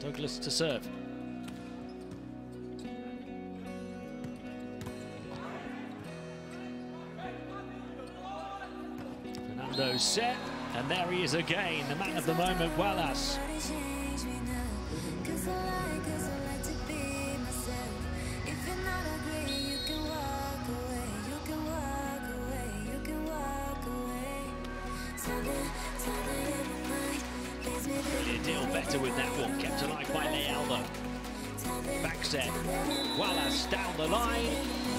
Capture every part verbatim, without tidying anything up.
Douglas to serve. Fernando's set, and there he is again, the man of the moment, Wallace. Really a deal better with that one, kept alive by Lealdo. Back set, Wallace down the line,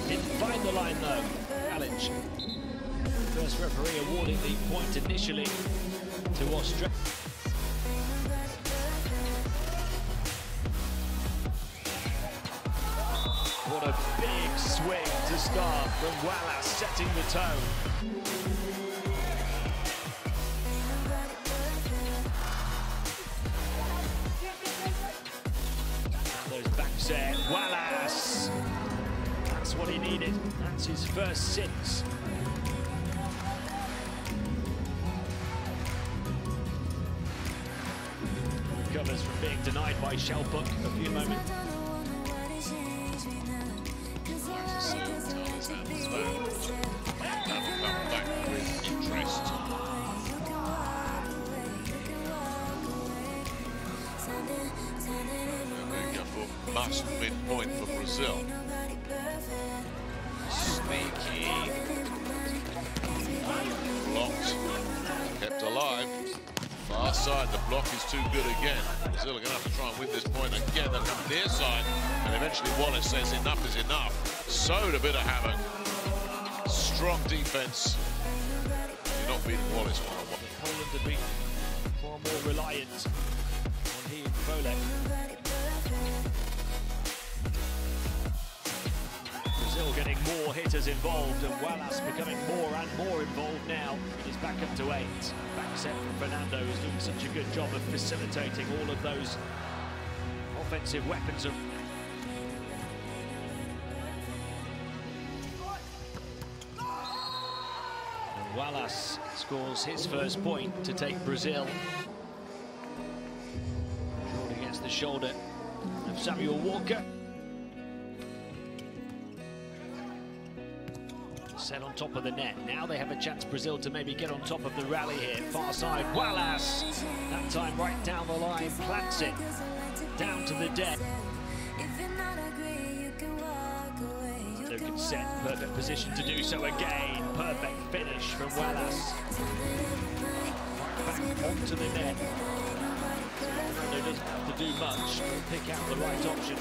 didn't find the line though, challenge. First referee awarding the point initially to Australia. What a big swing to start from Wallace, setting the tone. Set, Wallace, that's what he needed, that's his first six. Recovers from being denied by Shelbrook a few moments. Much midpoint for Brazil. Sneaky. Blocked. Kept alive. Far side, the block is too good again. Brazil are going to have to try and win this point again. They'll come to their side, and eventually Wallace says enough is enough. Sowed a bit of havoc. Strong defense. You're not beating Wallace one on one. Poland have been far more reliant on he and Volek. Brazil getting more hitters involved, and Wallace becoming more and more involved now. He's back up to eight. Back set from Fernando, who's doing such a good job of facilitating all of those offensive weapons. Of and Wallace scores his first point to take Brazil. Jordan gets the shoulder of Samuel Walker. Set on top of the net. Now they have a chance, Brazil, to maybe get on top of the rally here. Far side, Wallace. That time right down the line, plants it down to the deck. So can set, perfect position to do so again. Perfect finish from Wallace. Back onto the net. They doesn't have to do much to pick out the right option.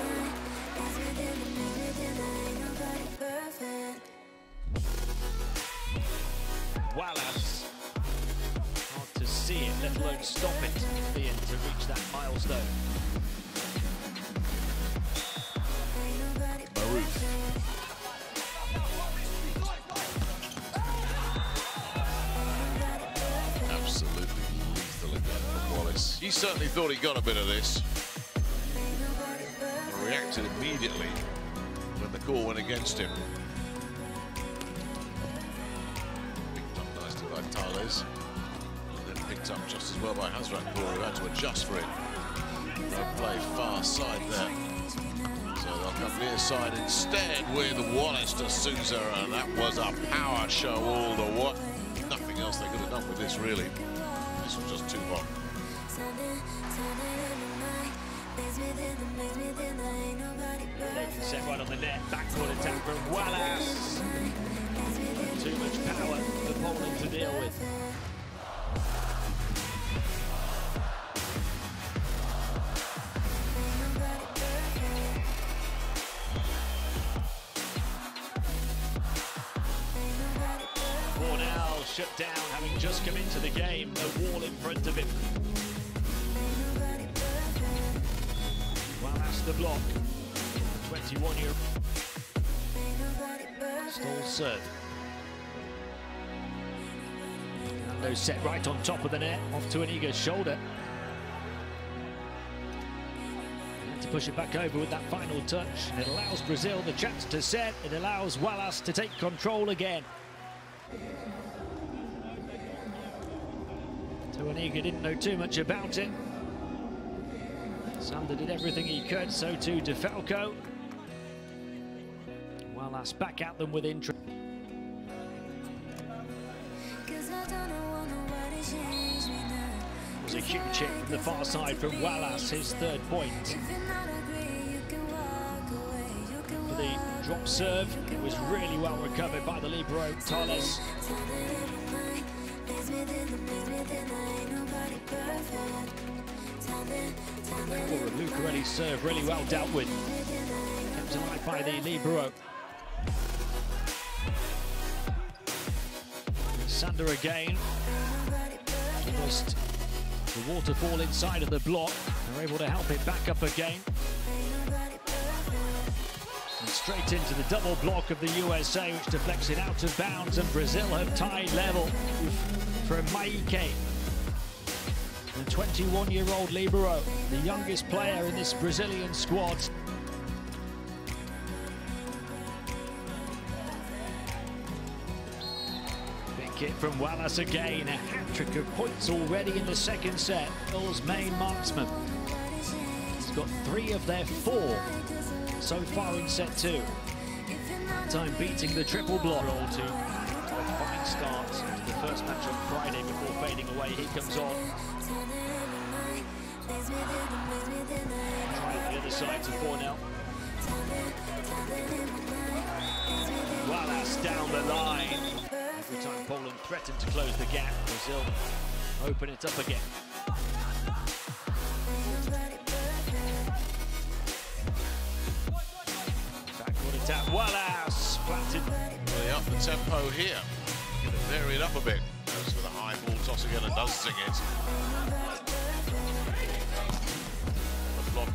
Wallace, hard to see it, let alone stop it, to reach that milestone. Maroof. Absolutely lethal again from Wallace. He certainly thought he got a bit of this. He reacted immediately when the call went against him. Tales, and then picked up just as well by Hazratpour, who had to adjust for it. They play far side there, so they'll come near side instead with Wallace De Souza, and that was a power show all the what. Nothing else they could have done with this really. This was just too long. Set right on the net, backward attack from Wallace. Too much power for Poland to deal with. Cornell shut down, having just come into the game, the wall in front of him. Well, that's the block. twenty-one year. Stall serve. Fernando set right on top of the net, off to an eager shoulder. And to push it back over with that final touch. It allows Brazil the chance to set. It allows Wallace to take control again. To an eager didn't know too much about it. Sander did everything he could, so too DeFalco. Wallace back at them with interest. It was a huge hit from the far side from Wallace, his third point. For the drop serve, it was really well recovered by the libero, Thales. Lucarelli's serve really well dealt with. Kept alive by the libero. Sander again. Almost the waterfall inside of the block. They're able to help it back up again. And straight into the double block of the U S A, which deflects it out of bounds, and Brazil have tied level from Maike. The twenty-one-year-old libero, the youngest player in this Brazilian squad. Big hit from Wallace again, a hat-trick of points already in the second set. Brazil's main marksman. He's got three of their four so far in set two. Time beating the triple block. All to a fine start to the first match on Friday before fading away. He comes on. Try the other side to four nil. Wallace down the line. Every time Poland threatened to close the gap, Brazil open it up again. Backward attack, Wallace planted. Well, they up the tempo here. Going to vary it up a bit. Goes for the high ball toss again and does sing it.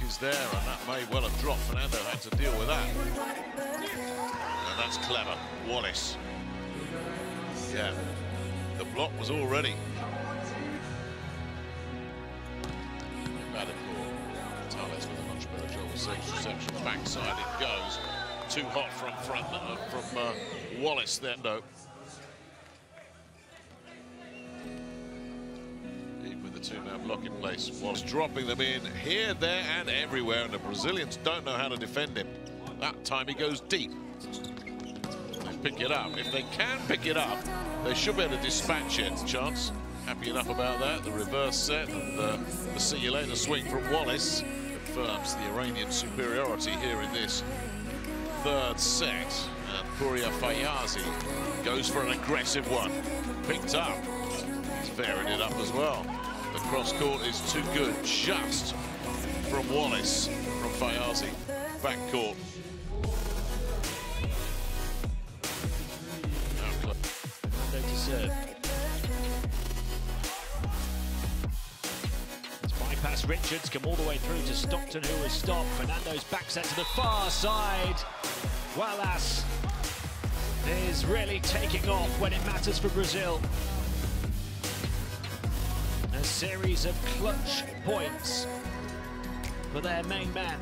Is there, and that may well have dropped. Fernando had to deal with that, and that's clever, Wallace. Yeah, the block was already. Bad applaud. Thales with a much better job of safe reception. Backside it goes. Too hot from front uh, from uh, Wallace there. No. Two-man block in place. Wallace dropping them in here, there, and everywhere, and the Brazilians don't know how to defend him. That time he goes deep. They pick it up. If they can pick it up, they should be able to dispatch it. Chance happy enough about that. The reverse set and uh, the see you later swing from Wallace confirms the Iranian superiority here in this third set. And Pouria Fayazi goes for an aggressive one. Picked up. He's varied it up as well. The cross-court is too good, just from Wallace, from Fayazi, backcourt. Fernando to serve. It's bypassed Richards, come all the way through to Stockton, who was stopped. Fernando's back set to the far side. Wallace is really taking off when it matters for Brazil. A series of clutch points for their main man.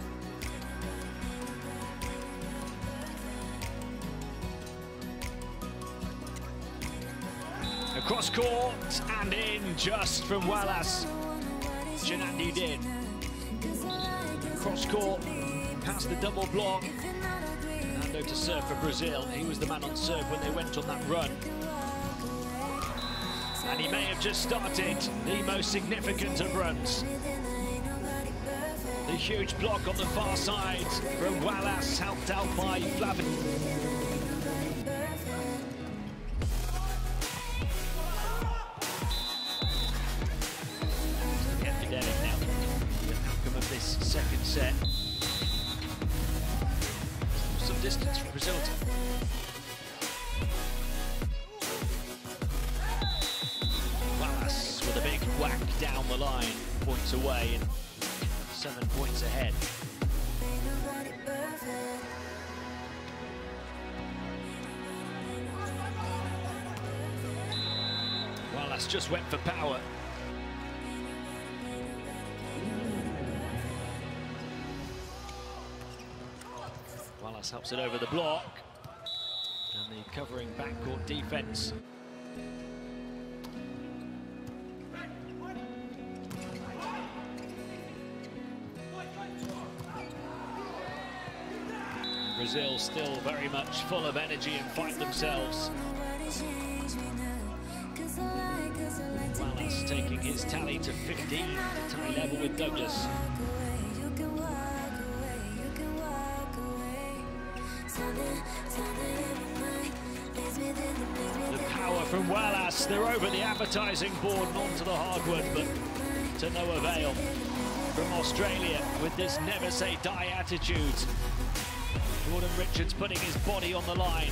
Across court and in just from Wallace. Genandi did. Cross court, past the double block. Fernando to serve for Brazil. He was the man on serve when they went on that run. And he may have just started the most significant of runs. The huge block on the far side from Wallace, helped out by Flavin. Epidemic now, the outcome of this second set. Some distance from Brazil. Whack down the line, points away and seven points ahead. Wallace just went for power. Wallace helps it over the block and the covering backcourt defense. Brazil still very much full of energy and fight themselves. Wallace taking his tally to fifteen, tie level with Douglas. The power from Wallace, they're over the advertising board and onto the hardwood, but to no avail. From Australia, with this never say die attitude, Jordan Richards putting his body on the line.